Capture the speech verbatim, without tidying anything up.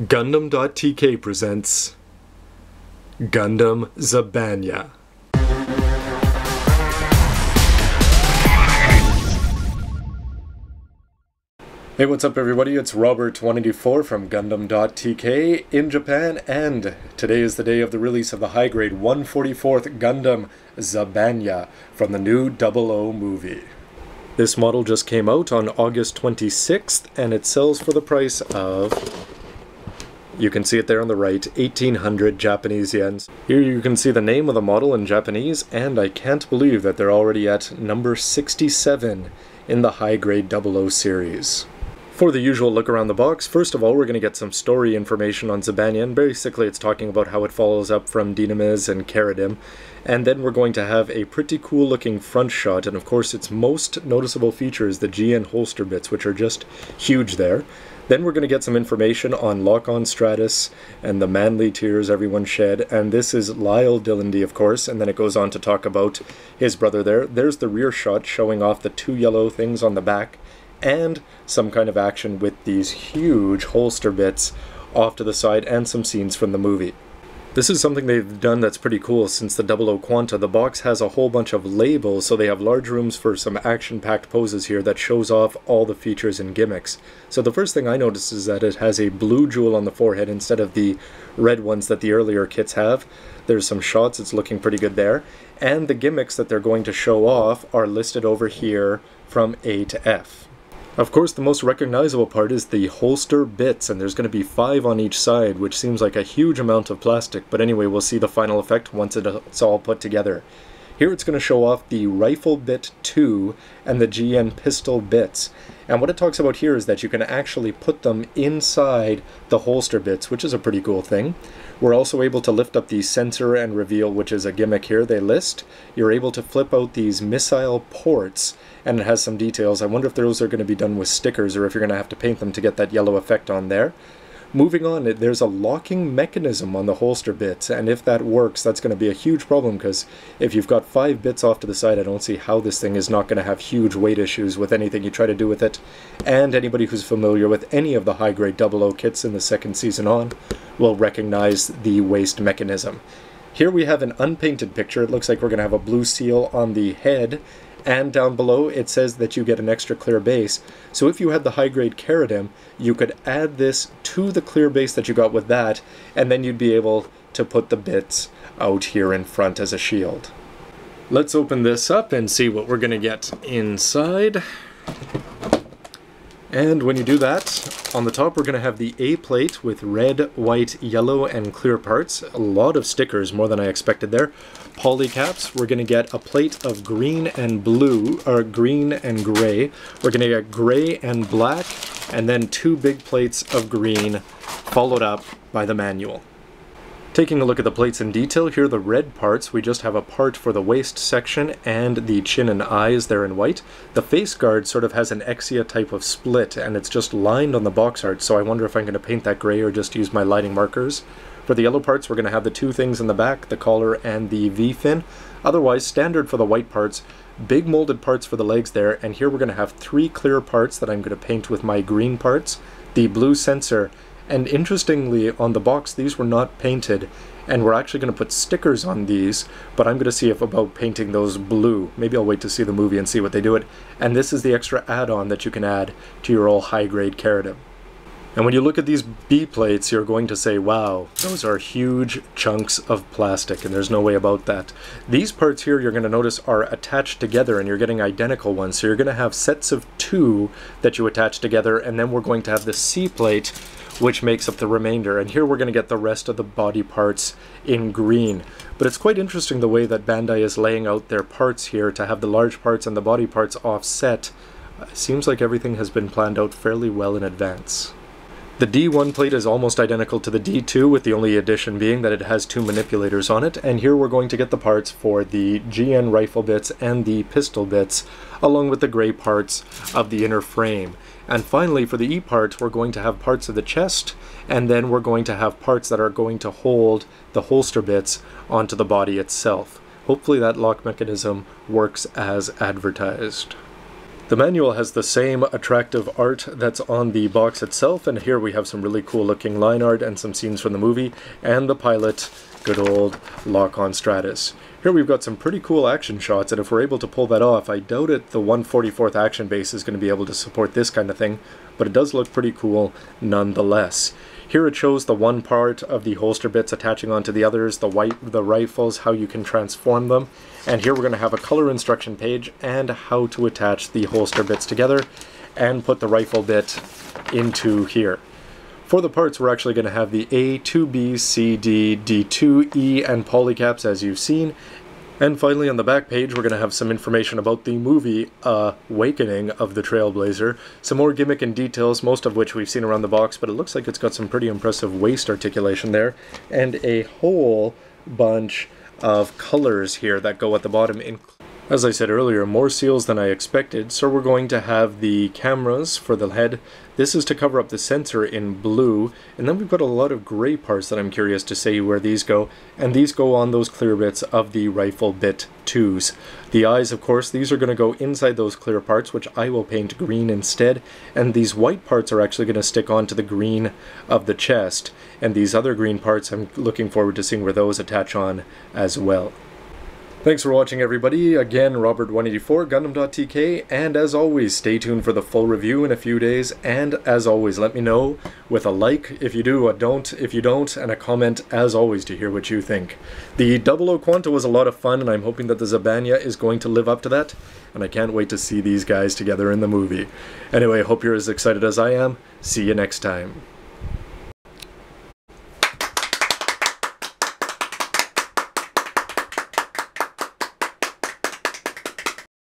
Gundam dot T K presents Gundam Zabanya. Hey, what's up everybody? It's Robert two ninety-four from Gundam dot T K in Japan, and today is the day of the release of the high-grade one forty-fourth Gundam Zabanya from the new double O movie. This model just came out on August twenty-sixth, and it sells for the price of... you can see it there on the right, eighteen hundred Japanese yen. Here you can see the name of the model in Japanese, and I can't believe that they're already at number sixty-seven in the high-grade double O series. For the usual look around the box, first of all we're going to get some story information on Zabanya, and basically it's talking about how it follows up from Dinamiz and Karadim, and then we're going to have a pretty cool looking front shot, and of course its most noticeable feature is the G N holster bits, which are just huge there. Then we're going to get some information on Lockon Stratos and the manly tears everyone shed, and this is Lyle Dillandy, of course, and then it goes on to talk about his brother there. There's the rear shot showing off the two yellow things on the back, and some kind of action with these huge holster bits off to the side, and some scenes from the movie. This is something they've done that's pretty cool since the double O Quanta. The box has a whole bunch of labels, so they have large rooms for some action-packed poses here that shows off all the features and gimmicks. So the first thing I noticed is that it has a blue jewel on the forehead instead of the red ones that the earlier kits have. There's some shots, it's looking pretty good there. And the gimmicks that they're going to show off are listed over here from A to F. Of course, the most recognizable part is the holster bits, and there's going to be five on each side, which seems like a huge amount of plastic, but anyway, we'll see the final effect once it's all put together. Here it's going to show off the rifle bit two and the G N pistol bits, and what it talks about here is that you can actually put them inside the holster bits, which is a pretty cool thing. We're also able to lift up the sensor and reveal, which is a gimmick here they list. You're able to flip out these missile ports, and it has some details. I wonder if those are going to be done with stickers or if you're going to have to paint them to get that yellow effect on there. Moving on, there's a locking mechanism on the holster bits, and if that works, that's going to be a huge problem, because if you've got five bits off to the side, I don't see how this thing is not going to have huge weight issues with anything you try to do with it, and anybody who's familiar with any of the high-grade double O kits in the second season on will recognize the waist mechanism. Here we have an unpainted picture. It looks like we're going to have a blue seal on the head, and down below it says that you get an extra clear base, so if you had the high-grade Karadim, you could add this to the clear base that you got with that, and then you'd be able to put the bits out here in front as a shield. Let's open this up and see what we're going to get inside. And when you do that, on the top we're going to have the A plate with red, white, yellow, and clear parts. A lot of stickers, more than I expected there. Polycaps, we're going to get a plate of green and blue, or green and gray. We're going to get gray and black, and then two big plates of green, followed up by the manual. Taking a look at the plates in detail, here are the red parts. We just have a part for the waist section and the chin and eyes there in white. The face guard sort of has an Exia type of split, and it's just lined on the box art, so I wonder if I'm going to paint that gray or just use my lining markers. For the yellow parts, we're going to have the two things in the back, the collar and the V-fin. Otherwise, standard for the white parts, big molded parts for the legs there, and here we're going to have three clear parts that I'm going to paint with my green parts, the blue sensor, and interestingly, on the box, these were not painted, and we're actually going to put stickers on these, but I'm going to see if about painting those blue. Maybe I'll wait to see the movie and see what they do it. And this is the extra add-on that you can add to your old high-grade Karadim. And when you look at these B plates, you're going to say, wow, those are huge chunks of plastic, and there's no way about that. These parts here, you're going to notice, are attached together, and you're getting identical ones. So you're going to have sets of two that you attach together, and then we're going to have the C plate, which makes up the remainder. And here we're going to get the rest of the body parts in green. But it's quite interesting the way that Bandai is laying out their parts here to have the large parts and the body parts offset. Uh, seems like everything has been planned out fairly well in advance. The D one plate is almost identical to the D two, with the only addition being that it has two manipulators on it, and here we're going to get the parts for the G N rifle bits and the pistol bits, along with the grey parts of the inner frame. And finally, for the E part, we're going to have parts of the chest, and then we're going to have parts that are going to hold the holster bits onto the body itself. Hopefully that lock mechanism works as advertised. The manual has the same attractive art that's on the box itself, and here we have some really cool looking line art and some scenes from the movie, and the pilot, good old Lockon Stratos. Here we've got some pretty cool action shots, and if we're able to pull that off, I doubt it the one forty-fourth action base is going to be able to support this kind of thing, but it does look pretty cool nonetheless. Here it shows the one part of the holster bits attaching onto the others, the white, the rifles, how you can transform them, and here we're going to have a color instruction page and how to attach the holster bits together and put the rifle bit into here. For the parts, we're actually going to have the A, two B, C D, D two, E, and polycaps, as you've seen. And finally, on the back page, we're going to have some information about the movie uh, Awakening of the Trailblazer. Some more gimmick and details, most of which we've seen around the box, but it looks like it's got some pretty impressive waist articulation there. And a whole bunch of colors here that go at the bottom, including, as I said earlier, more seals than I expected, so we're going to have the cameras for the head. This is to cover up the sensor in blue, and then we've got a lot of gray parts that I'm curious to see where these go, and these go on those clear bits of the rifle bit twos. The eyes, of course, these are going to go inside those clear parts, which I will paint green instead, and these white parts are actually going to stick onto the green of the chest, and these other green parts, I'm looking forward to seeing where those attach on as well. Thanks for watching, everybody. Again, Robert one eighty-four, Gundam dot T K, and as always, stay tuned for the full review in a few days, and as always, let me know with a like if you do, a don't if you don't, and a comment, as always, to hear what you think. The double O Quanta was a lot of fun, and I'm hoping that the Zabanya is going to live up to that, and I can't wait to see these guys together in the movie. Anyway, hope you're as excited as I am. See you next time.